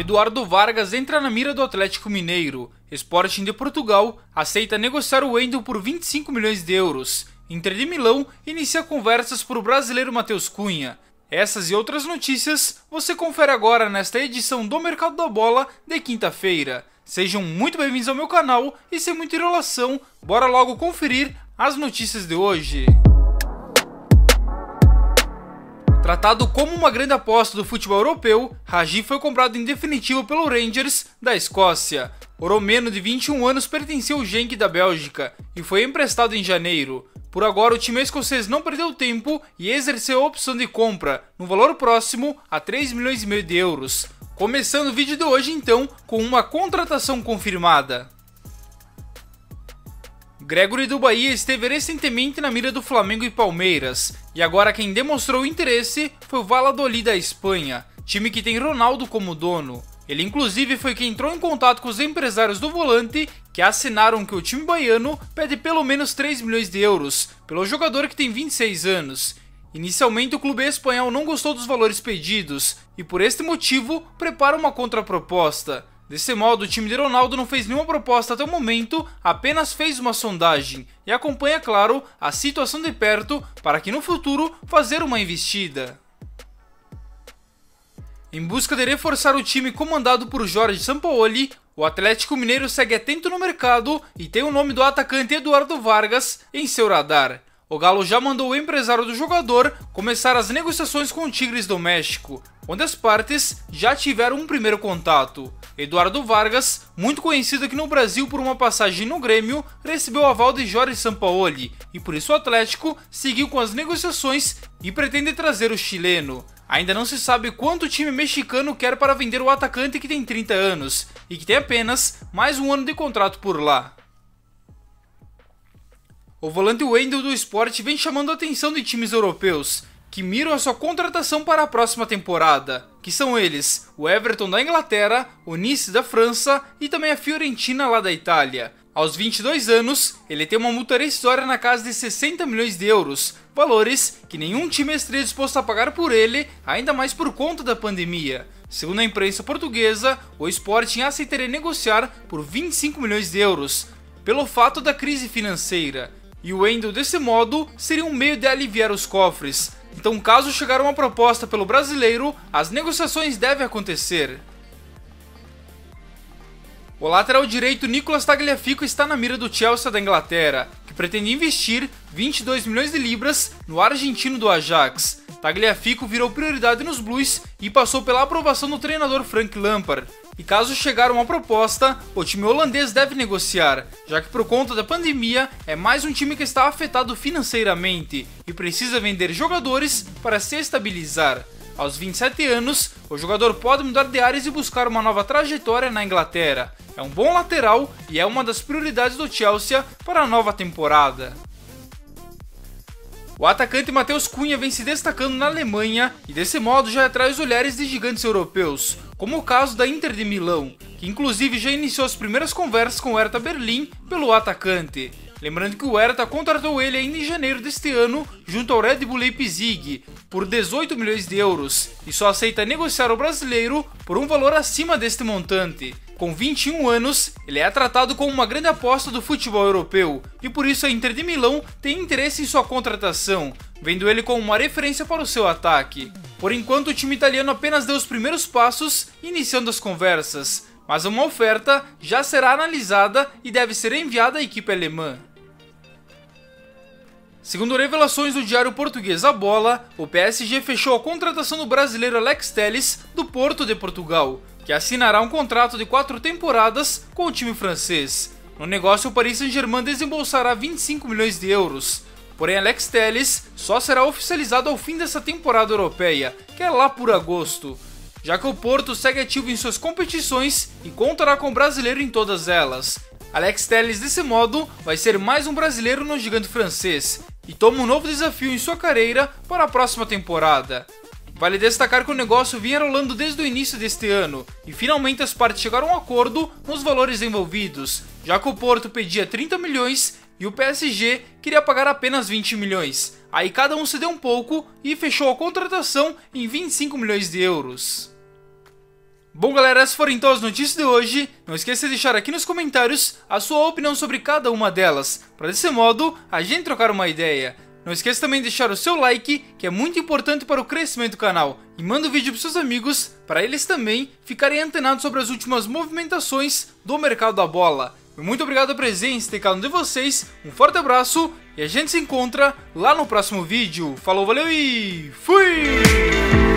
Eduardo Vargas entra na mira do Atlético Mineiro. Sporting de Portugal aceita negociar o Wendel por 25 milhões de euros. Inter de Milão inicia conversas por o brasileiro Matheus Cunha. Essas e outras notícias você confere agora nesta edição do Mercado da Bola de quinta-feira. Sejam muito bem-vindos ao meu canal e sem muita enrolação, bora logo conferir as notícias de hoje. Tratado como uma grande aposta do futebol europeu, Hagi foi comprado em definitivo pelo Rangers da Escócia. O romeno de 21 anos pertenceu ao Genk da Bélgica e foi emprestado em janeiro. Por agora, o time escocês não perdeu tempo e exerceu a opção de compra, no valor próximo a 3,5 milhões de euros. Começando o vídeo de hoje então, com uma contratação confirmada. Gregory do Bahia esteve recentemente na mira do Flamengo e Palmeiras, e agora quem demonstrou interesse foi o Valladolid da Espanha, time que tem Ronaldo como dono. Ele inclusive foi quem entrou em contato com os empresários do volante, que assinaram que o time baiano pede pelo menos 3 milhões de euros pelo jogador que tem 26 anos. Inicialmente o clube espanhol não gostou dos valores pedidos e por este motivo prepara uma contraproposta. Desse modo, o time de Ronaldo não fez nenhuma proposta até o momento, apenas fez uma sondagem e acompanha, claro, a situação de perto para que no futuro fazer uma investida. Em busca de reforçar o time comandado por Jorge Sampaoli, o Atlético Mineiro segue atento no mercado e tem o nome do atacante Eduardo Vargas em seu radar. O Galo já mandou o empresário do jogador começar as negociações com o Tigres do México, onde as partes já tiveram um primeiro contato. Eduardo Vargas, muito conhecido aqui no Brasil por uma passagem no Grêmio, recebeu o aval de Jorge Sampaoli e por isso o Atlético seguiu com as negociações e pretende trazer o chileno. Ainda não se sabe quanto o time mexicano quer para vender o atacante que tem 30 anos e que tem apenas mais um ano de contrato por lá. O volante Wendel do Sport vem chamando a atenção de times europeus, que miram a sua contratação para a próxima temporada, que são eles o Everton da Inglaterra, o Nice da França e também a Fiorentina lá da Itália. Aos 22 anos, ele tem uma multa rescisória na casa de 60 milhões de euros, valores que nenhum time estaria disposto a pagar por ele, ainda mais por conta da pandemia. Segundo a imprensa portuguesa, o Sporting aceitaria negociar por 25 milhões de euros, pelo fato da crise financeira. E o Wendel, desse modo, seria um meio de aliviar os cofres. Então, caso chegar uma proposta pelo brasileiro, as negociações devem acontecer. O lateral direito Nicolas Tagliafico está na mira do Chelsea da Inglaterra, que pretende investir 22 milhões de libras no argentino do Ajax. Tagliafico virou prioridade nos Blues e passou pela aprovação do treinador Frank Lampard. E caso chegar uma proposta, o time holandês deve negociar, já que por conta da pandemia é mais um time que está afetado financeiramente e precisa vender jogadores para se estabilizar. Aos 27 anos, o jogador pode mudar de áreas e buscar uma nova trajetória na Inglaterra. É um bom lateral e é uma das prioridades do Chelsea para a nova temporada. O atacante Matheus Cunha vem se destacando na Alemanha e desse modo já atrai os olhares de gigantes europeus, como o caso da Inter de Milão, que inclusive já iniciou as primeiras conversas com o Hertha Berlim pelo atacante. Lembrando que o Hertha contratou ele ainda em janeiro deste ano junto ao Red Bull Leipzig por 18 milhões de euros e só aceita negociar o brasileiro por um valor acima deste montante. Com 21 anos, ele é tratado como uma grande aposta do futebol europeu e por isso a Inter de Milão tem interesse em sua contratação, vendo ele como uma referência para o seu ataque. Por enquanto, o time italiano apenas deu os primeiros passos iniciando as conversas, mas uma oferta já será analisada e deve ser enviada à equipe alemã. Segundo revelações do diário português A Bola, o PSG fechou a contratação do brasileiro Alex Telles do Porto de Portugal, que assinará um contrato de 4 temporadas com o time francês. No negócio, o Paris Saint-Germain desembolsará 25 milhões de euros. Porém, Alex Telles só será oficializado ao fim dessa temporada europeia, que é lá por agosto, já que o Porto segue ativo em suas competições e contará com o brasileiro em todas elas. Alex Telles, desse modo, vai ser mais um brasileiro no gigante francês e toma um novo desafio em sua carreira para a próxima temporada. Vale destacar que o negócio vinha rolando desde o início deste ano e finalmente as partes chegaram a um acordo nos valores envolvidos, já que o Porto pedia 30 milhões e o PSG queria pagar apenas 20 milhões. Aí cada um cedeu um pouco e fechou a contratação em 25 milhões de euros. Bom galera, essas foram então as notícias de hoje. Não esqueça de deixar aqui nos comentários a sua opinião sobre cada uma delas, para desse modo a gente trocar uma ideia. Não esqueça também de deixar o seu like, que é muito importante para o crescimento do canal. E manda o vídeo para seus amigos, para eles também ficarem antenados sobre as últimas movimentações do mercado da bola. Muito obrigado a presença de cada um de vocês, um forte abraço e a gente se encontra lá no próximo vídeo. Falou, valeu e fui!